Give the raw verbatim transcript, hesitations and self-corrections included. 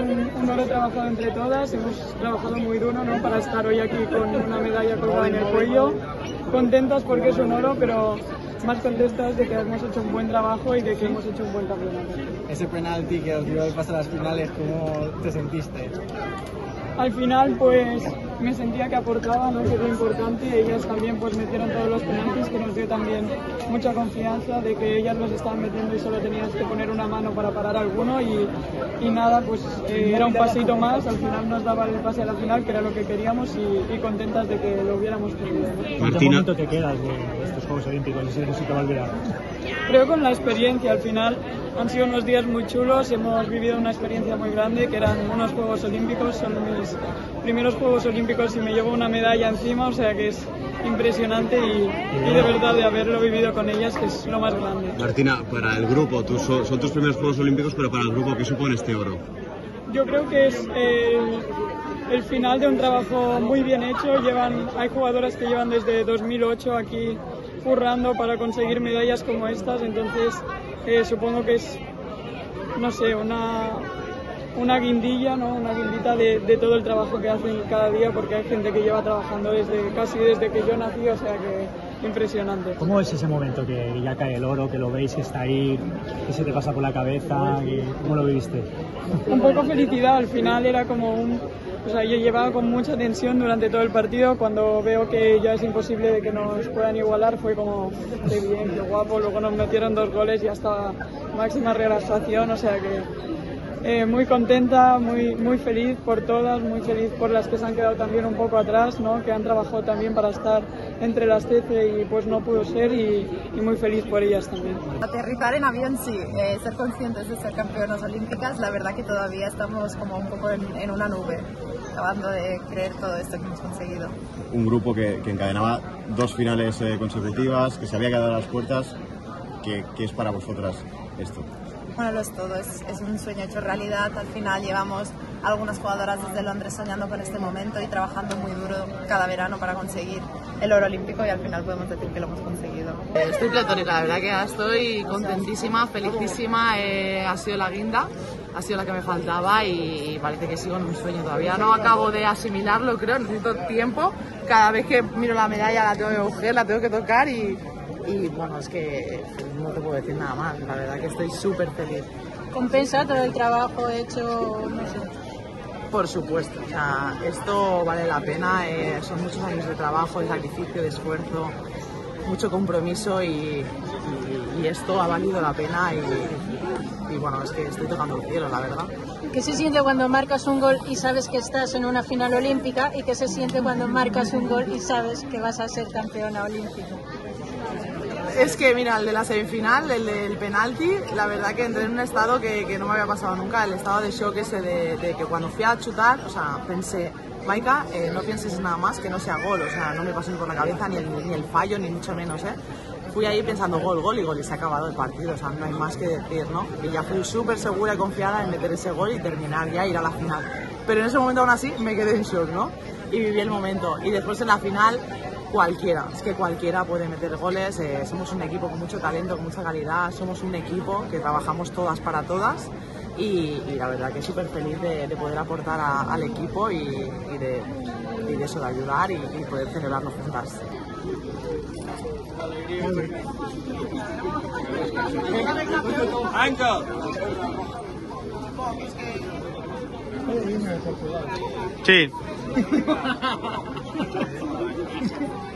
es un honor trabajado entre todas, hemos trabajado muy duro, ¿no?, para estar hoy aquí con una medalla colgada en el cuello. Contentas porque es un oro, pero más contentas de que hemos hecho un buen trabajo y de que hemos hecho un buen campeonato. Ese penalti que os dio el paso a las finales, ¿cómo te sentiste? Al final, pues me sentía que aportaba, ¿no?, que era importante, y ellas también pues metieron todos los penaltis, que nos dio también mucha confianza de que ellas los estaban metiendo y solo tenías que poner una mano para parar alguno y, y nada, pues eh, era un pasito más, al final nos daba el pase a la final, que era lo que queríamos, y, y contentas de que lo hubiéramos perdido, ¿no? Martina, ¿en qué momento te quedas de estos Juegos Olímpicos? ¿Es eso que va a olvidar? Creo con la experiencia, al final han sido unos días muy chulos, hemos vivido una experiencia muy grande, que eran unos Juegos Olímpicos, son mis primeros Juegos Olímpicos y me llevo una medalla encima, o sea que es impresionante y, y de verdad de haberlo vivido con ellas, que es lo más grande. Martina, para el grupo, tú son, son tus primeros Juegos Olímpicos, pero para el grupo, ¿qué supone este oro? Yo creo que es el, el final de un trabajo muy bien hecho. Llevan, hay jugadoras que llevan desde dos mil ocho aquí currando para conseguir medallas como estas, entonces eh, supongo que es, no sé, una, una guindilla, ¿no?, una guindita de, de todo el trabajo que hacen cada día, porque hay gente que lleva trabajando desde casi desde que yo nací, o sea que impresionante. ¿Cómo es ese momento que ya cae el oro, que lo veis, que está ahí, que se te pasa por la cabeza? Y ¿cómo lo viviste? Un poco felicidad, al final era como un... O sea, yo llevaba con mucha tensión durante todo el partido, cuando veo que ya es imposible de que nos puedan igualar, fue como, qué bien, qué guapo, luego nos metieron dos goles y hasta máxima relajación, o sea que eh, muy contenta, muy, muy feliz por todas, muy feliz por las que se han quedado también un poco atrás, ¿no?, que han trabajado también para estar entre las trece y pues no pudo ser, y, y muy feliz por ellas también. Aterrizar en avión, sí, eh, ser conscientes de ser campeonas olímpicas, la verdad que todavía estamos como un poco en, en una nube, acabando de creer todo esto que hemos conseguido. Un grupo que, que encadenaba dos finales eh, consecutivas, que se había quedado a las puertas. ¿Qué, qué es para vosotras esto? Bueno, lo es todo, es, es un sueño hecho realidad. Al final llevamos algunas jugadoras desde Londres soñando con este momento y trabajando muy duro cada verano para conseguir el oro olímpico, y al final podemos decir que lo hemos conseguido. Estoy pletórica, la verdad que ya estoy contentísima, felicísima, eh, ha sido la guinda, ha sido la que me faltaba y parece que sigo en un sueño todavía. No acabo de asimilarlo, creo, necesito tiempo. Cada vez que miro la medalla la tengo que coger, la tengo que tocar y, y bueno, es que no te puedo decir nada más, la verdad que estoy súper feliz. ¿Compensa todo el trabajo hecho, no sé? Por supuesto, o sea, esto vale la pena, eh, son muchos años de trabajo, de sacrificio, de esfuerzo, mucho compromiso y, y, y esto ha valido la pena y, y bueno, es que estoy tocando el cielo, la verdad. ¿Qué se siente cuando marcas un gol y sabes que estás en una final olímpica, y qué se siente cuando marcas un gol y sabes que vas a ser campeona olímpica? Es que mira, el de la semifinal, el del penalti, la verdad que entré en un estado que, que no me había pasado nunca, el estado de shock ese de, de que cuando fui a chutar, o sea, pensé, Maika, eh, no pienses nada más que no sea gol, o sea, no me pasó ni por la cabeza ni el, ni el fallo, ni mucho menos, ¿eh? Fui ahí pensando gol, gol y gol, y se ha acabado el partido, o sea, no hay más que decir, ¿no? Y ya fui súper segura y confiada en meter ese gol y terminar ya, ir a la final. Pero en ese momento aún así me quedé en shock, ¿no? Y viví el momento, y después en la final... Cualquiera, es que cualquiera puede meter goles, eh, somos un equipo con mucho talento, con mucha calidad, somos un equipo que trabajamos todas para todas y, y la verdad que súper feliz de, de poder aportar a, al equipo y, y, de, y de eso, de ayudar y, y poder celebrarnos juntas. Sí. Sí.